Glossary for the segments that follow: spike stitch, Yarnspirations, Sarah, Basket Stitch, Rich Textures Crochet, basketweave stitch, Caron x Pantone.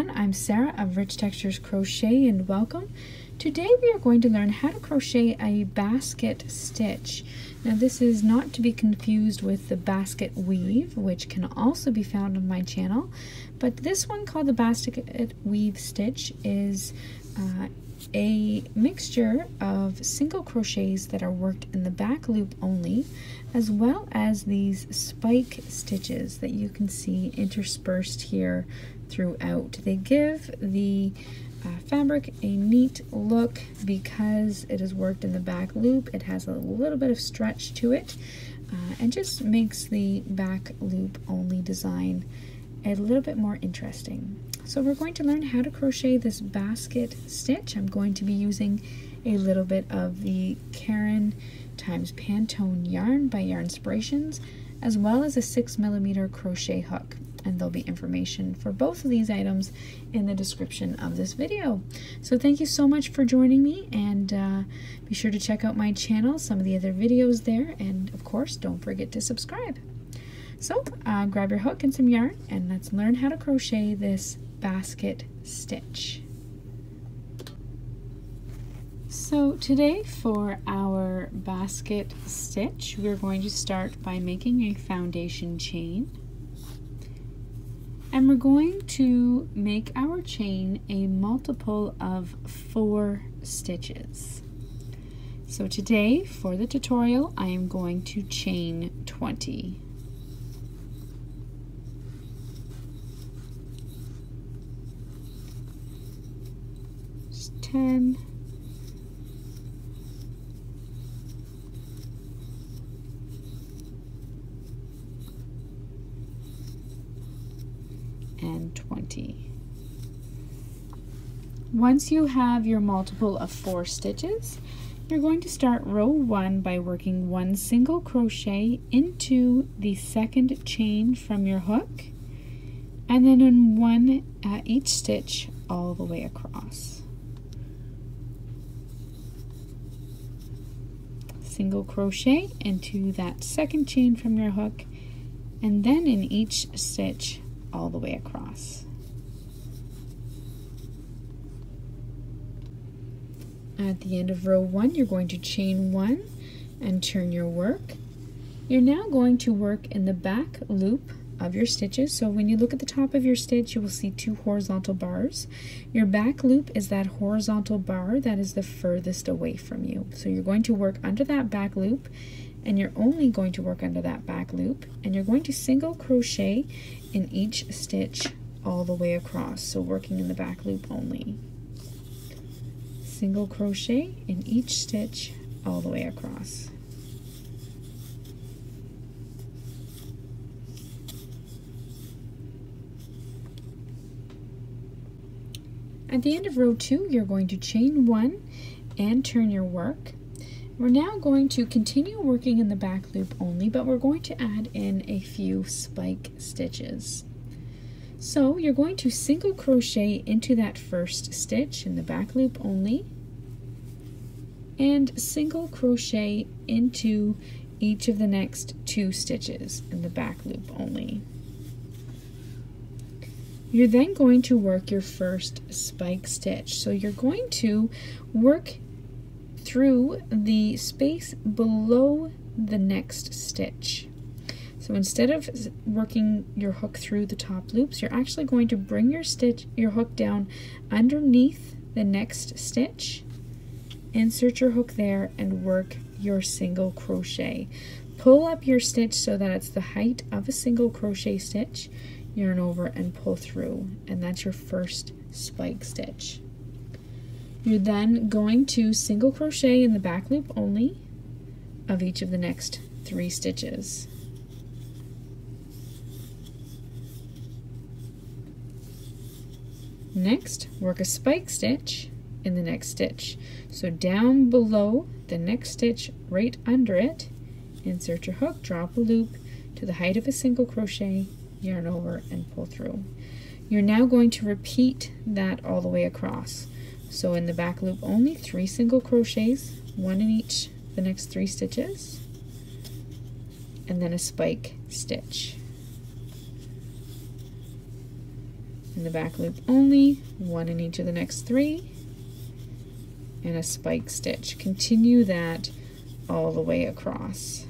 everyone, I'm Sarah of Rich Textures Crochet and welcome. Today we are going to learn how to crochet a basket stitch. Now this is not to be confused with the basket weave, which can also be found on my channel, but this one called the basket weave stitch is a mixture of single crochets that are worked in the back loop only, as well as these spike stitches that you can see interspersed here throughout. They give the fabric a neat look because it is worked in the back loop. It has a little bit of stretch to it and just makes the back loop only design a little bit more interesting. So we're going to learn how to crochet this basket stitch. I'm going to be using a little bit of the Caron x Pantone yarn by Yarnspirations, as well as a 6mm crochet hook. And there'll be information for both of these items in the description of this video. So thank you so much for joining me, and be sure to check out my channel, some of the other videos there, and of course don't forget to subscribe. So grab your hook and some yarn, and let's learn how to crochet this basket stitch. So today for our basket stitch, we're going to start by making a foundation chain. And we're going to make our chain a multiple of 4 stitches. So today, for the tutorial, I am going to chain 20. Just 10. 20. Once you have your multiple of 4 stitches, you're going to start row 1 by working 1 single crochet into the second chain from your hook, and then in one each stitch all the way across. Single crochet into that second chain from your hook, and then in each stitch all the way across. At the end of row 1, you're going to chain 1 and turn your work. You're now going to work in the back loop of your stitches. So when you look at the top of your stitch, you will see 2 horizontal bars. Your back loop is that horizontal bar that is the furthest away from you. So you're going to work under that back loop, and you're only going to work under that back loop, and you're going to single crochet in each stitch all the way across, so working in the back loop only. Single crochet in each stitch all the way across. At the end of row 2, you're going to chain 1 and turn your work. We're now going to continue working in the back loop only, but we're going to add in a few spike stitches. So you're going to single crochet into that first stitch in the back loop only, and single crochet into each of the next 2 stitches in the back loop only. You're then going to work your first spike stitch. So you're going to work through the space below the next stitch. So instead of working your hook through the top loops, you're actually going to bring your hook down underneath the next stitch, insert your hook there, and work your single crochet. Pull up your stitch so that it's the height of a single crochet stitch, yarn over and pull through, and that's your first spike stitch. You're then going to single crochet in the back loop only of each of the next 3 stitches. Next, work a spike stitch in the next stitch. So down below the next stitch, right under it, insert your hook, drop a loop to the height of a single crochet, yarn over and pull through. You're now going to repeat that all the way across. So in the back loop only, 3 single crochets, 1 in each the next 3 stitches, and then a spike stitch. in the back loop only, one in each of the next three, and a spike stitch. Continue that all the way across.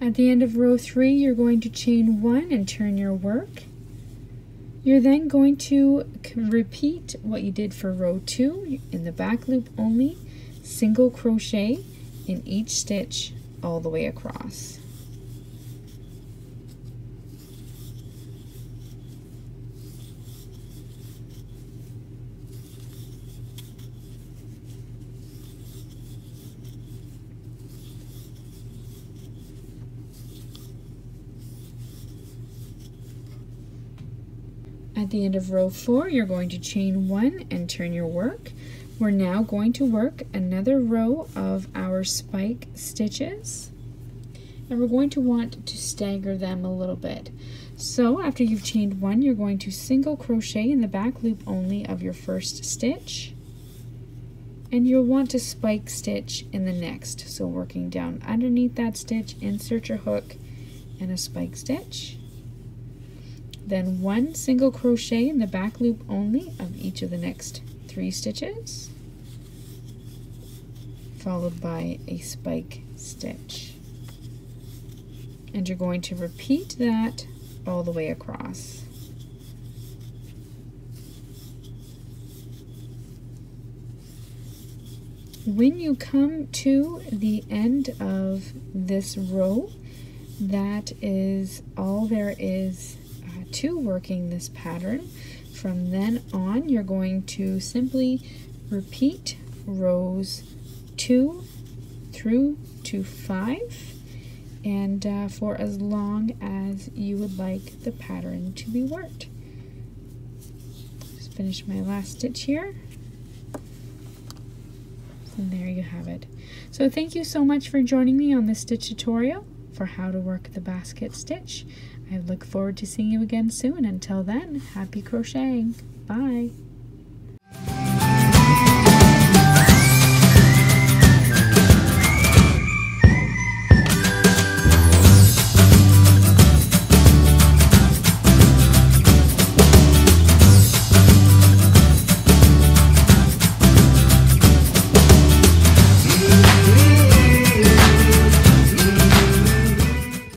At the end of row 3, you're going to chain 1 and turn your work. You're then going to repeat what you did for row 2 in the back loop only, single crochet in each stitch all the way across. At the end of row 4, you're going to chain 1 and turn your work. We're now going to work another row of our spike stitches, and we're going to want to stagger them a little bit. So after you've chained 1, you're going to single crochet in the back loop only of your first stitch, and you'll want to spike stitch in the next. So working down underneath that stitch, insert your hook and a spike stitch. Then one single crochet in the back loop only of each of the next 3 stitches, followed by a spike stitch. And you're going to repeat that all the way across. When you come to the end of this row, that is all there is to working this pattern. From then on, you're going to simply repeat rows 2 through to 5, and for as long as you would like the pattern to be worked. Just finish my last stitch here, and there you have it. So thank you so much for joining me on this stitch tutorial for how to work the basket stitch. I look forward to seeing you again soon. Until then, happy crocheting. Bye.